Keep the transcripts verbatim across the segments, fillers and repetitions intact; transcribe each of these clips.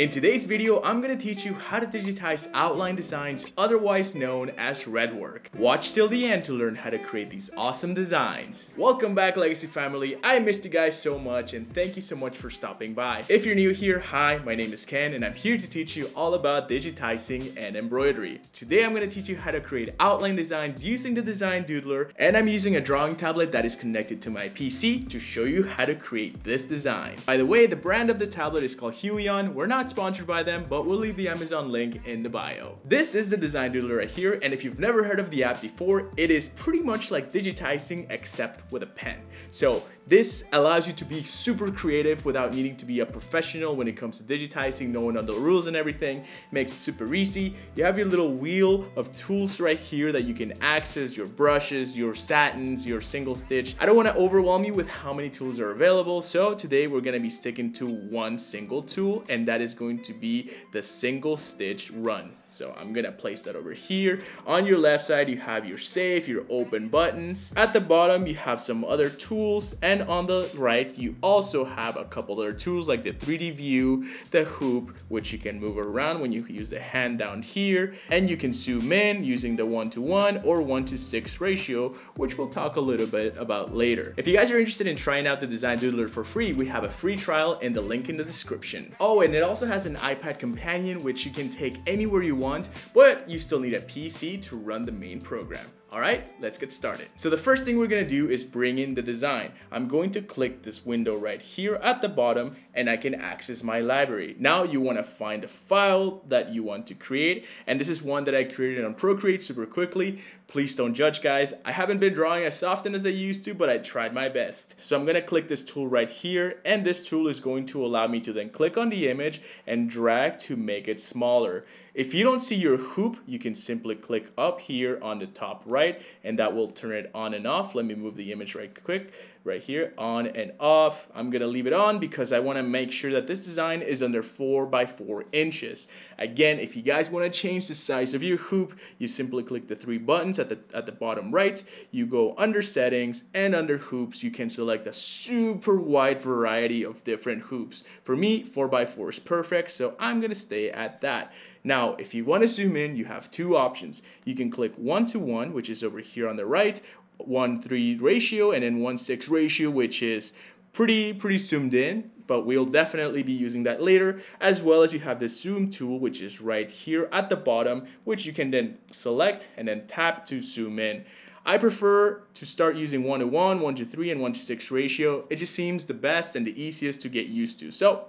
In today's video, I'm going to teach you how to digitize outline designs, otherwise known as redwork. Watch till the end to learn how to create these awesome designs. Welcome back, Legacy family. I missed you guys so much and thank you so much for stopping by. If you're new here, hi, my name is Ken and I'm here to teach you all about digitizing and embroidery. Today, I'm going to teach you how to create outline designs using the Design Doodler, and I'm using a drawing tablet that is connected to my P C to show you how to create this design. By the way, the brand of the tablet is called Huion. We're not sponsored by them, but we'll leave the Amazon link in the bio. This is the Design Doodler right here, and if you've never heard of the app before, it is pretty much like digitizing except with a pen. So this allows you to be super creative without needing to be a professional when it comes to digitizing, knowing all the rules and everything. Makes it super easy. You have your little wheel of tools right here that you can access, your brushes, your satins, your single stitch. I don't want to overwhelm you with how many tools are available, so today we're going to be sticking to one single tool, and that is going to be the single stitch run. So I'm gonna place that over here. On your left side, you have your save, your open buttons. At the bottom, you have some other tools. And on the right, you also have a couple other tools like the three D view, the hoop, which you can move around when you use the hand down here. And you can zoom in using the one to one or one to six ratio, which we'll talk a little bit about later. If you guys are interested in trying out the Design Doodler for free, we have a free trial in the link in the description. Oh, and it also has an iPad companion, which you can take anywhere you want, but you still need a P C to run the main program. All right, let's get started. So the first thing we're gonna do is bring in the design. I'm going to click this window right here at the bottom and I can access my library. Now you wanna find a file that you want to create, and this is one that I created on Procreate super quickly. Please don't judge, guys. I haven't been drawing as often as I used to, but I tried my best. So I'm gonna click this tool right here, and this tool is going to allow me to then click on the image and drag to make it smaller. If you don't see your hoop, you can simply click up here on the top right, and that will turn it on and off. Let me move the image right quick right here, on and off. I'm gonna leave it on because I want to make sure that this design is under four by four inches. Again, if you guys want to change the size of your hoop, you simply click the three buttons at the at the bottom right. You go under settings, and under hoops you can select a super wide variety of different hoops. For me, four by four is perfect, so I'm gonna stay at that. Now, if you want to zoom in, you have two options. You can click one to one, which is over here on the right, one three ratio, and then one six ratio, which is pretty pretty zoomed in, but we'll definitely be using that later, as well as you have this zoom tool, which is right here at the bottom, which you can then select and then tap to zoom in. I prefer to start using one to one, one to three, and one to six ratio. It just seems the best and the easiest to get used to. So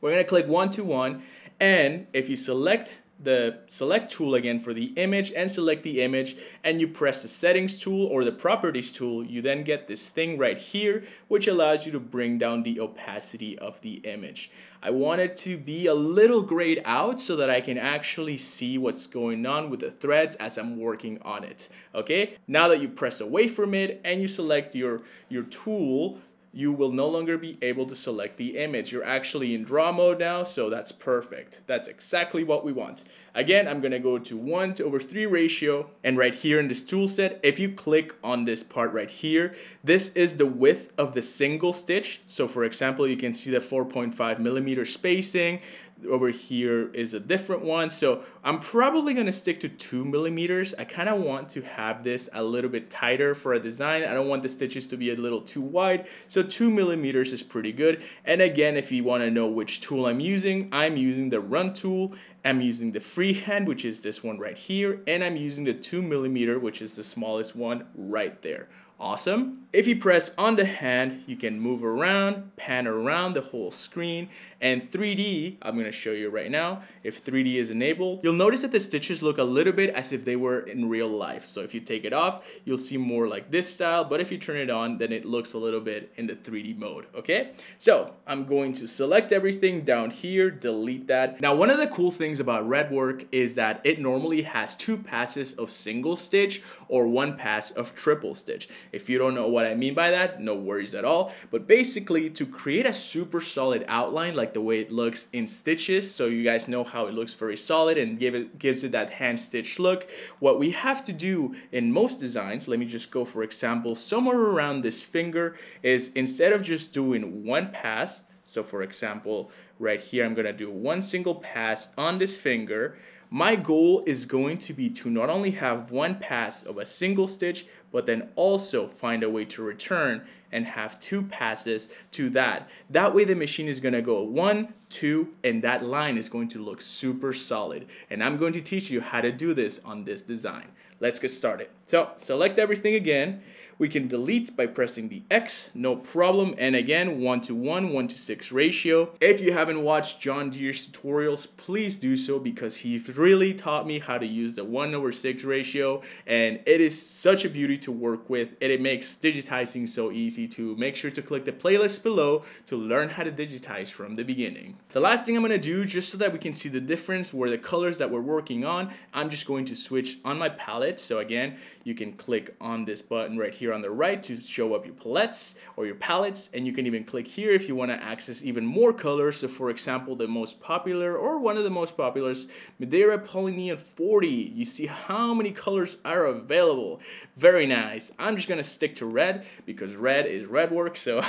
we're going to click one to one, and if you select the select tool again for the image and select the image and you press the settings tool or the properties tool, you then get this thing right here which allows you to bring down the opacity of the image. I want it to be a little grayed out so that I can actually see what's going on with the threads as I'm working on it. Okay, now that you press away from it and you select your your tool, you will no longer be able to select the image. You're actually in draw mode now, so that's perfect. That's exactly what we want. Again, I'm gonna go to one to over three ratio, and right here in this tool set, if you click on this part right here, this is the width of the single stitch. So for example, you can see the four point five millimeter spacing. Over here is a different one, so I'm probably gonna stick to two millimeters. I kind of want to have this a little bit tighter for a design. I don't want the stitches to be a little too wide, so two millimeters is pretty good. And again, if you want to know which tool I'm using, I'm using the run tool, I'm using the freehand, which is this one right here, and I'm using the two millimeter, which is the smallest one right there. Awesome. If you press on the hand, you can move around, pan around the whole screen, and three D, I'm going to show you right now, if three D is enabled, you'll notice that the stitches look a little bit as if they were in real life. So if you take it off, you'll see more like this style, but if you turn it on, then it looks a little bit in the three D mode, okay? So I'm going to select everything down here, delete that. Now, one of the cool things about redwork is that it normally has two passes of single stitch or one pass of triple stitch. If you don't know what I mean by that, no worries at all. But basically, to create a super solid outline, like the way it looks in stitches, so you guys know how it looks very solid and give it, gives it that hand stitch look, what we have to do in most designs, let me just go for example, somewhere around this finger, is instead of just doing one pass, So for example, right here, I'm gonna do one single pass on this finger. My goal is going to be to not only have one pass of a single stitch, but then also find a way to return and have two passes to that. That way the machine is gonna go one, two, and that line is going to look super solid. And I'm going to teach you how to do this on this design. Let's get started. So select everything again. We can delete by pressing the X, no problem. And again, one to one, one to six ratio. If you haven't watched John Deer's tutorials, please do so because he really taught me how to use the one over six ratio. And it is such a beauty to work with, and it makes digitizing so easy too. Make sure to click the playlist below to learn how to digitize from the beginning. The last thing I'm gonna do, just so that we can see the difference where the colors that we're working on, I'm just going to switch on my palette. So again, you can click on this button right here on the right to show up your palettes or your palettes, and you can even click here if you want to access even more colors. So for example, the most popular or one of the most popular, Madeira Polynesian forty. You see how many colors are available. Very nice. I'm just gonna stick to red because red is redwork, so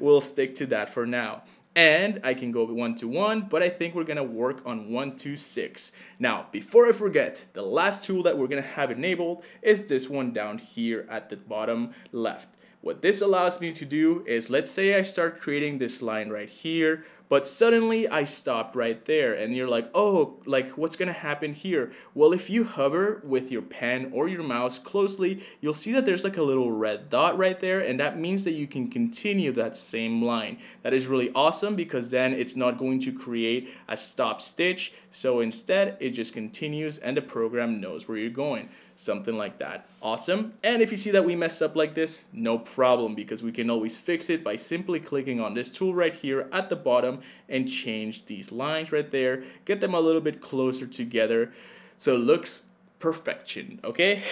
we'll stick to that for now. And I can go one to one, but I think we're gonna work on one to six. Now, before I forget, the last tool that we're gonna have enabled is this one down here at the bottom left. What this allows me to do is, let's say I start creating this line right here, but suddenly I stopped right there, and you're like, oh, like what's gonna happen here? Well, if you hover with your pen or your mouse closely, you'll see that there's like a little red dot right there, and that means that you can continue that same line. That is really awesome because then it's not going to create a stop stitch, so instead it just continues and the program knows where you're going. Something like that. Awesome. And if you see that we messed up like this, no problem, because we can always fix it by simply clicking on this tool right here at the bottom and change these lines right there, get them a little bit closer together so it looks perfection. Okay.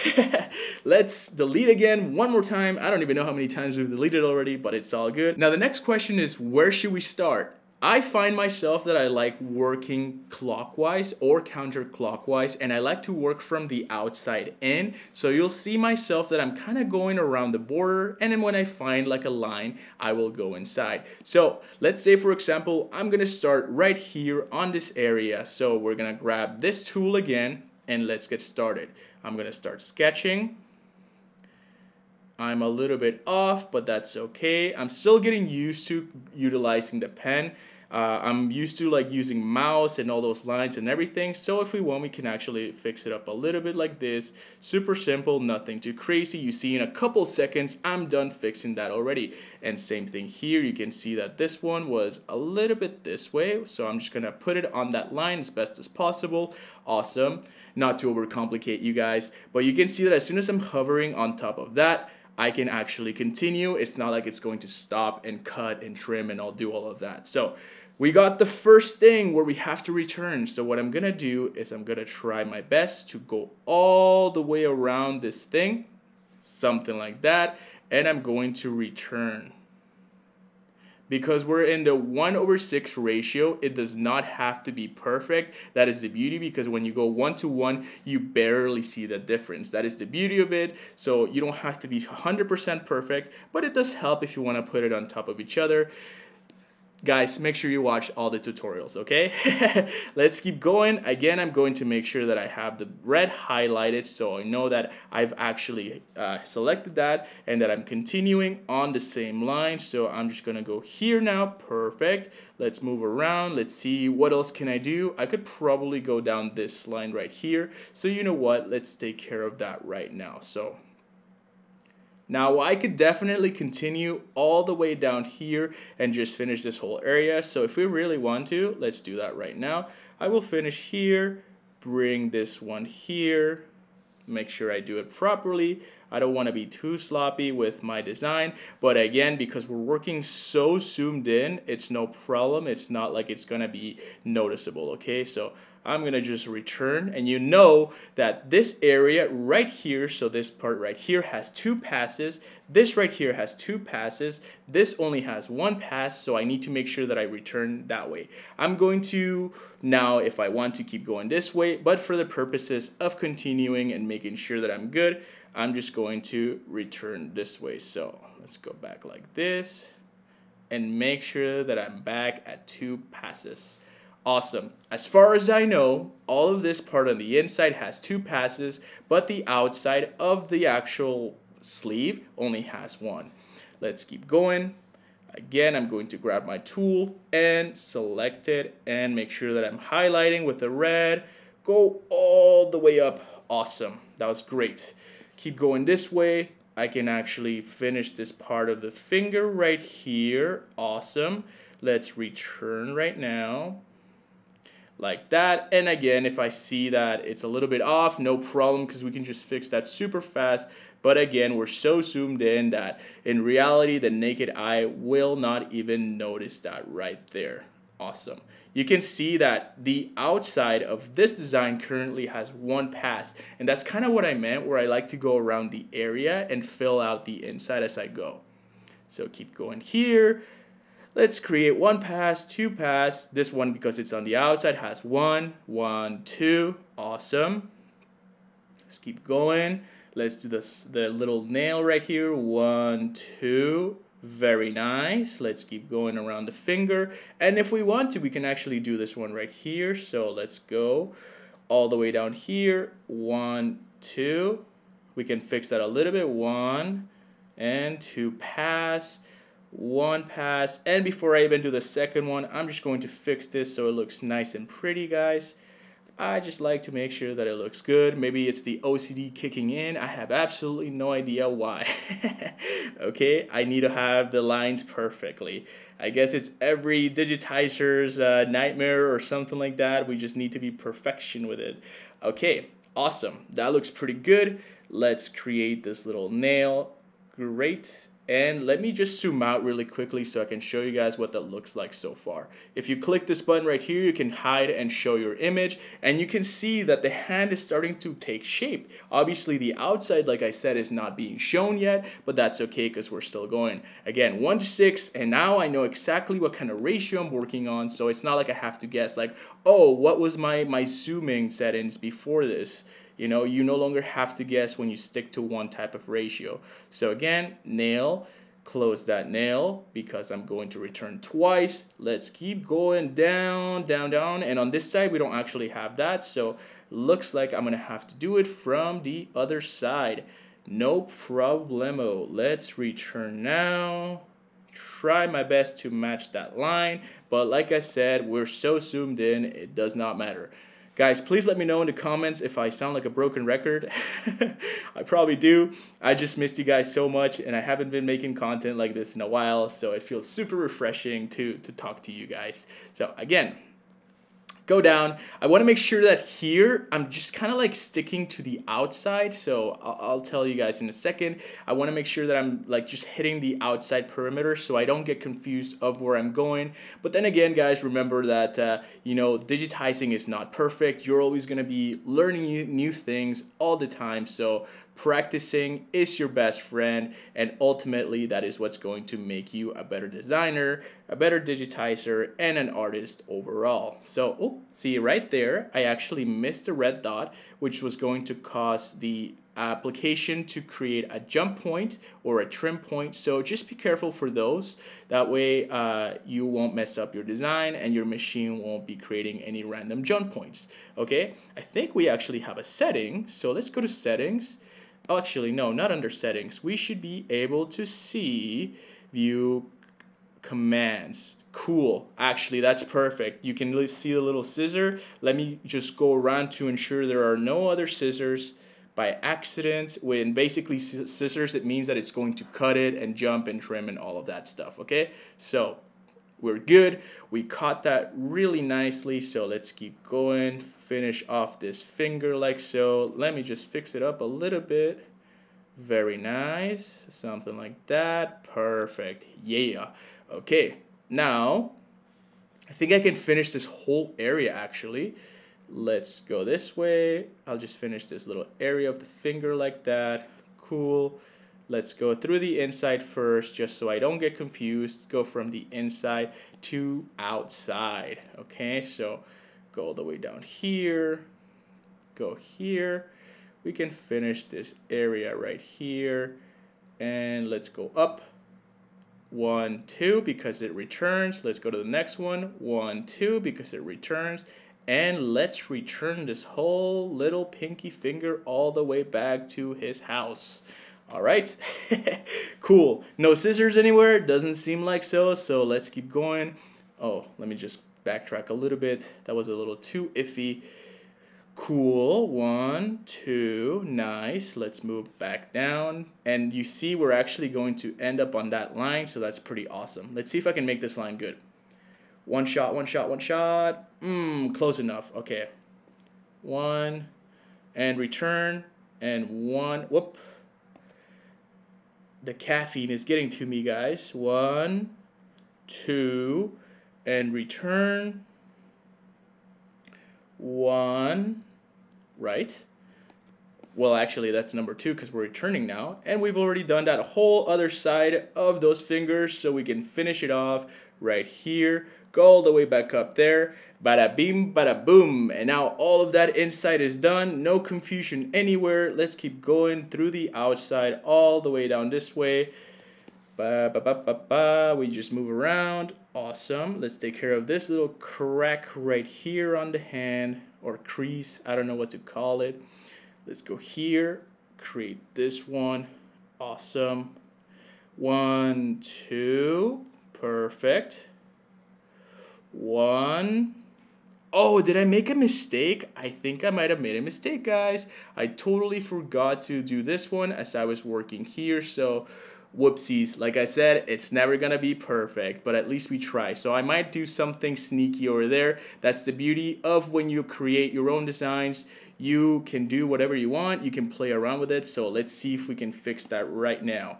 Let's delete again one more time. I don't even know how many times we've deleted already, but it's all good. Now the next question is, where should we start? I find myself that I like working clockwise or counterclockwise, and I like to work from the outside in. So you'll see myself that I'm kind of going around the border, and then when I find like a line, I will go inside. So let's say, for example, I'm gonna start right here on this area. So we're gonna grab this tool again and let's get started. I'm gonna start sketching. I'm a little bit off, but that's okay. I'm still getting used to utilizing the pen. Uh, I'm used to like using mouse and all those lines and everything. So if we want, we can actually fix it up a little bit like this. Super simple, nothing too crazy. You see in a couple seconds, I'm done fixing that already. And same thing here. You can see that this one was a little bit this way. So I'm just gonna put it on that line as best as possible. Awesome. Not to overcomplicate you guys, but you can see that as soon as I'm hovering on top of that, I can actually continue. It's not like it's going to stop and cut and trim and I'll do all of that. So we got the first thing where we have to return. So what I'm gonna do is I'm gonna try my best to go all the way around this thing, something like that, and I'm going to return. Because we're in the one over six ratio, it does not have to be perfect. That is the beauty, because when you go one to one, you barely see the difference. That is the beauty of it. So you don't have to be one hundred percent perfect, but it does help if you want to put it on top of each other. Guys, make sure you watch all the tutorials, okay? Let's keep going. Again, I'm going to make sure that I have the red highlighted so I know that I've actually uh, selected that and that I'm continuing on the same line. So I'm just gonna go here now, perfect. Let's move around, let's see what else can I do. I could probably go down this line right here. So you know what, let's take care of that right now. So now I could definitely continue all the way down here and just finish this whole area. So if we really want to, let's do that right now. I will finish here, bring this one here, make sure I do it properly. I don't want to be too sloppy with my design, but again, because we're working so zoomed in, it's no problem. It's not like it's gonna be noticeable, okay? So I'm gonna just return, and you know that this area right here, so this part right here has two passes, this right here has two passes, this only has one pass, so I need to make sure that I return that way. I'm going to now, if I want to, keep going this way, but for the purposes of continuing and making sure that I'm good, I'm just going to return this way. So let's go back like this. and make sure that I'm back at two passes. Awesome. As far as I know, all of this part on the inside has two passes, but the outside of the actual sleeve only has one. Let's keep going. Again, I'm going to grab my tool and select it and make sure that I'm highlighting with the red. Go all the way up. Awesome. That was great. Keep going this way. I can actually finish this part of the finger right here. Awesome. Let's return right now. Like that. And again, if I see that it's a little bit off, no problem, because we can just fix that super fast. But again, we're so zoomed in that in reality, the naked eye will not even notice that right there. Awesome. You can see that the outside of this design currently has one pass, and that's kind of what I meant, where I like to go around the area and fill out the inside as I go. So keep going here. Let's create one pass, two pass. This one, because it's on the outside, has one, one, two. Awesome. Let's keep going. Let's do the, the little nail right here. One, two. Very nice. Let's keep going around the finger, and if we want to, we can actually do this one right here. So let's go all the way down here. One, two. We can fix that a little bit. One and two pass, one pass, and before I even do the second one, I'm just going to fix this so it looks nice and pretty, guys. I just like to make sure that it looks good. Maybe it's the O C D kicking in. I have absolutely no idea why. Okay, I need to have the lines perfectly. I guess it's every digitizer's uh, nightmare or something like that. We just need to be perfection with it. Okay, awesome. That looks pretty good. Let's create this little nail. Great. And let me just zoom out really quickly so I can show you guys what that looks like so far. If you click this button right here, you can hide and show your image, and you can see that the hand is starting to take shape. Obviously the outside, like I said, is not being shown yet, but that's okay because we're still going. Again, one to six, and now I know exactly what kind of ratio I'm working on, so it's not like I have to guess like, oh, what was my, my zooming settings before this? You know, you no longer have to guess when you stick to one type of ratio. So again, nail, close that nail because I'm going to return twice. Let's keep going down, down, down. And on this side, we don't actually have that. So looks like I'm going to have to do it from the other side. No problemo. Let's return now. Try my best to match that line. But like I said, we're so zoomed in, it does not matter. Guys, please let me know in the comments if I sound like a broken record. I probably do. I just missed you guys so much, and I haven't been making content like this in a while, so it feels super refreshing to, to talk to you guys. So again, go down. I want to make sure that here I'm just kind of like sticking to the outside, so I'll, I'll tell you guys in a second. I want to make sure that I'm like just hitting the outside perimeter so I don't get confused of where I'm going. But then again, guys, remember that uh, you know, digitizing is not perfect. You're always going to be learning new things all the time, so practicing is your best friend, and ultimately that is what's going to make you a better designer, a better digitizer, and an artist overall. So oh, see right there, I actually missed the red dot, which was going to cause the application to create a jump point or a trim point. So just be careful for those. That way uh, you won't mess up your design and your machine won't be creating any random jump points. Okay, I think we actually have a setting, so let's go to settings. Oh, actually, no, not under settings. We should be able to see view commands. Cool. Actually, that's perfect. You can see the little scissor. Let me just go around to ensure there are no other scissors by accident. When basically scissors, it means that it's going to cut it and jump and trim and all of that stuff. Okay, so we're good. We caught that really nicely. So let's keep going. Finish off this finger like so. Let me just fix it up a little bit. Very nice. Something like that. Perfect. Yeah. Okay. Now, I think I can finish this whole area actually. Let's go this way. I'll just finish this little area of the finger like that. Cool. Let's go through the inside first, just so I don't get confused. Go from the inside to outside. Okay, so go all the way down here. Go here. We can finish this area right here. And let's go up. one, two, because it returns. Let's go to the next one, one, two, because it returns. And let's return this whole little pinky finger all the way back to his house. All right, cool. No scissors anywhere, doesn't seem like so, so let's keep going. Oh, let me just backtrack a little bit. That was a little too iffy. Cool, one, two, nice. Let's move back down. And you see we're actually going to end up on that line, so that's pretty awesome. Let's see if I can make this line good. One shot, one shot, one shot. Mmm, close enough, okay. One, and return, and one, whoop. The caffeine is getting to me, guys. One, two, and return. One, right? Well, actually, that's number two because we're returning now. And we've already done that whole other side of those fingers, so we can finish it off right here. Go all the way back up there. Bada bim, bada boom. And now all of that inside is done. No confusion anywhere. Let's keep going through the outside all the way down this way. Ba, ba, ba, ba, ba. We just move around. Awesome. Let's take care of this little crack right here on the hand, or crease. I don't know what to call it. Let's go here. Create this one. Awesome. One, two. Perfect. One. Oh, did I make a mistake? I think I might have made a mistake, guys. I totally forgot to do this one as I was working here, so whoopsies. Like I said, it's never gonna be perfect, but at least we try. So I might do something sneaky over there. That's the beauty of when you create your own designs. You can do whatever you want. You can play around with it. So let's see if we can fix that right now.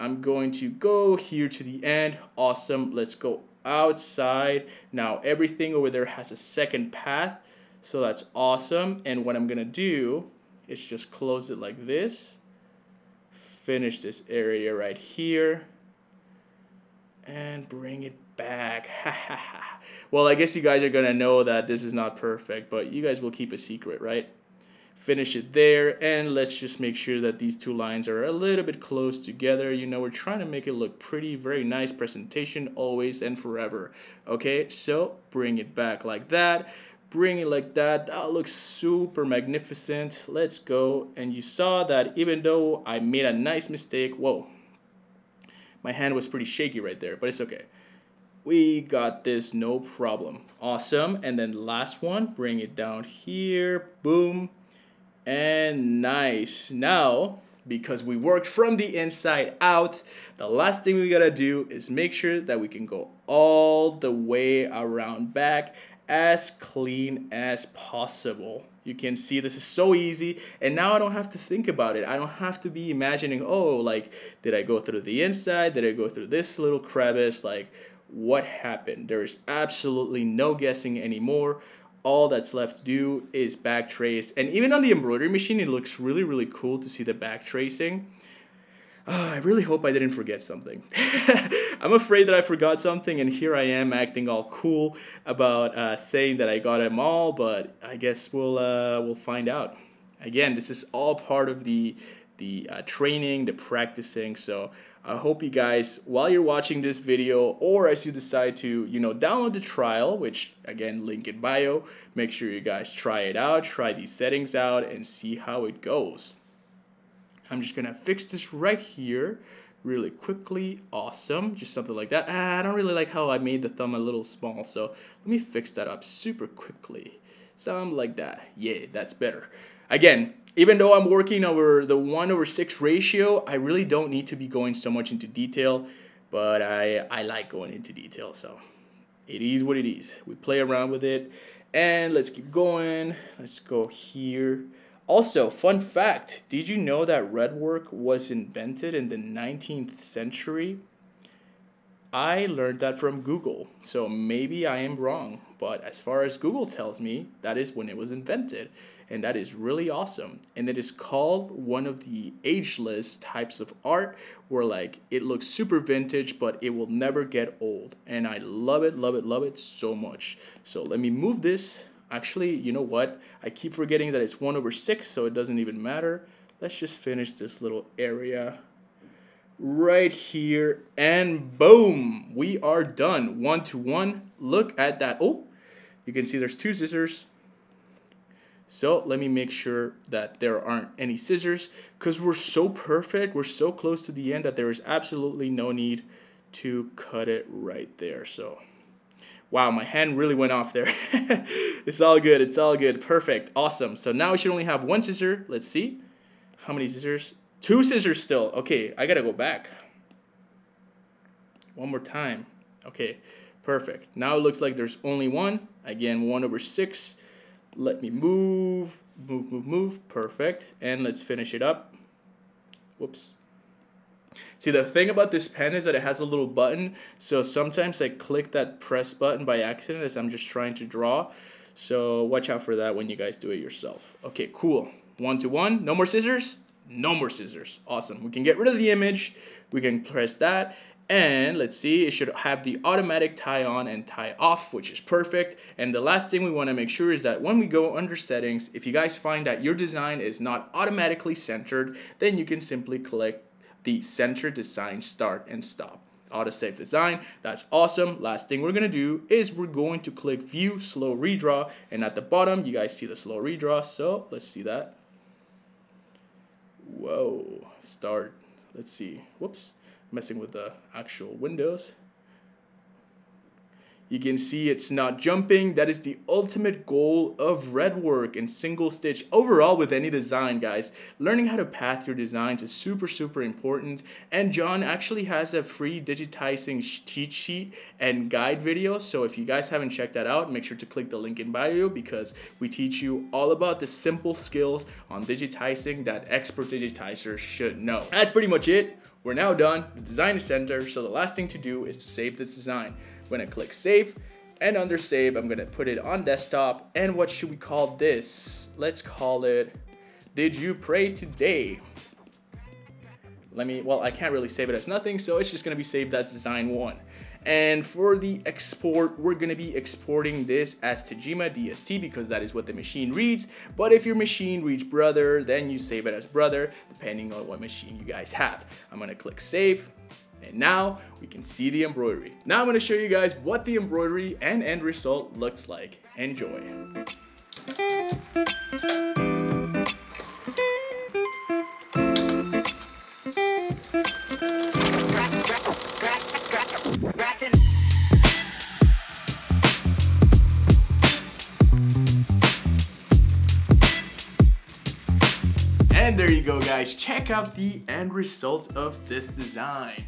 I'm going to go here to the end. Awesome. Let's go outside. Now everything over there has a second path, so that's awesome. And what I'm gonna do is just close it like this, finish this area right here, and bring it back. Well, I guess you guys are gonna know that this is not perfect, but you guys will keep a secret, right? Finish it there, and let's just make sure that these two lines are a little bit close together. You know, we're trying to make it look pretty. Very nice presentation, always and forever. Okay, so bring it back like that, bring it like that. That looks super magnificent. Let's go. And you saw that even though I made a nice mistake, whoa, my hand was pretty shaky right there, but it's okay. We got this, no problem. Awesome. And then last one, bring it down here, boom. And nice. Now, because we worked from the inside out, the last thing we gotta do is make sure that we can go all the way around back as clean as possible. You can see this is so easy, and now I don't have to think about it. I don't have to be imagining, oh, like, did I go through the inside? Did I go through this little crevice? Like, what happened? There is absolutely no guessing anymore. All that's left to do is back trace. And even on the embroidery machine, it looks really, really cool to see the back tracing. Oh, I really hope I didn't forget something. I'm afraid that I forgot something, and here I am acting all cool about uh, saying that I got them all, but I guess we'll, uh, we'll find out. Again, this is all part of the, the uh, training, the practicing, so I hope you guys, while you're watching this video, or as you decide to, you know, download the trial, which again, link in bio, make sure you guys try it out, try these settings out, and see how it goes. I'm just gonna fix this right here really quickly. Awesome, just something like that. Ah, I don't really like how I made the thumb a little small, so let me fix that up super quickly. Something like that. Yeah, that's better. Again, even though I'm working over the one over six ratio, I really don't need to be going so much into detail, but I, I like going into detail, so it is what it is. We play around with it, and let's keep going. Let's go here. Also, fun fact, did you know that redwork was invented in the nineteenth century? I learned that from Google, so maybe I am wrong, but as far as Google tells me, that is when it was invented, and that is really awesome. And it is called one of the ageless types of art, where like it looks super vintage, but it will never get old, and I love it, love it, love it so much. So let me move this. Actually, you know what? I keep forgetting that it's one over six, so it doesn't even matter. Let's just finish this little area right here, and boom, we are done. One to one. Look at that. Oh, you can see there's two scissors, so let me make sure that there aren't any scissors, because we're so perfect, we're so close to the end that there is absolutely no need to cut it right there. So wow, my hand really went off there. It's all good, it's all good. Perfect, awesome. So now we should only have one scissor. Let's see how many scissors. Two scissors still. Okay, I gotta go back one more time. Okay, perfect. Now it looks like there's only one. Again, one over six. Let me move, move, move, move. Perfect. And let's finish it up. Whoops. See, the thing about this pen is that it has a little button, so sometimes I click that press button by accident as I'm just trying to draw, so watch out for that when you guys do it yourself. Okay, cool. One to one. No more scissors. No more scissors. Awesome. We can get rid of the image, we can press that, and let's see, it should have the automatic tie on and tie off, which is perfect. And the last thing we want to make sure is that when we go under settings, if you guys find that your design is not automatically centered, then you can simply click the center design start and stop. Autosave design, that's awesome. Last thing we're gonna do is we're going to click view slow redraw, and at the bottom you guys see the slow redraw, so let's see that. Whoa, start. Let's see, whoops, messing with the actual windows. You can see it's not jumping. That is the ultimate goal of redwork and single stitch overall with any design, guys. Learning how to path your designs is super, super important. And John actually has a free digitizing cheat sheet and guide video. So if you guys haven't checked that out, make sure to click the link in bio, because we teach you all about the simple skills on digitizing that expert digitizers should know. That's pretty much it. We're now done. The design is centered. So the last thing to do is to save this design. I'm gonna click save, and under save I'm gonna put it on desktop. And what should we call this? Let's call it Did You Pray Today? Let me, well, I can't really save it as nothing, so it's just gonna be saved as design one. And for the export, we're gonna be exporting this as Tajima D S T, because that is what the machine reads. But if your machine reads brother, then you save it as brother, depending on what machine you guys have. I'm gonna click save. And now we can see the embroidery. Now I'm going to show you guys what the embroidery and end result looks like. Enjoy. And there you go, guys. Check out the end result of this design.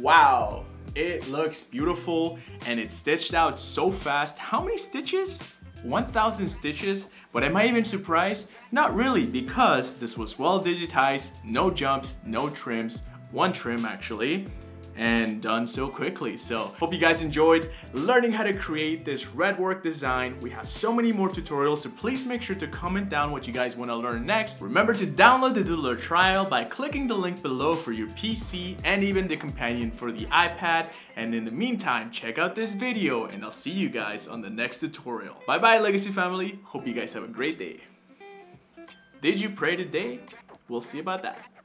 Wow, it looks beautiful, and it's stitched out so fast. How many stitches? one thousand stitches. But am I even surprised? Not really, because this was well digitized, no jumps, no trims, one trim actually, and done so quickly. So hope you guys enjoyed learning how to create this redwork design. We have so many more tutorials, so please make sure to comment down what you guys want to learn next. Remember to download the Doodler trial by clicking the link below for your P C, and even the companion for the iPad. And in the meantime, check out this video, and I'll see you guys on the next tutorial. Bye bye, Legacy family. Hope you guys have a great day. Did you pray today? We'll see about that.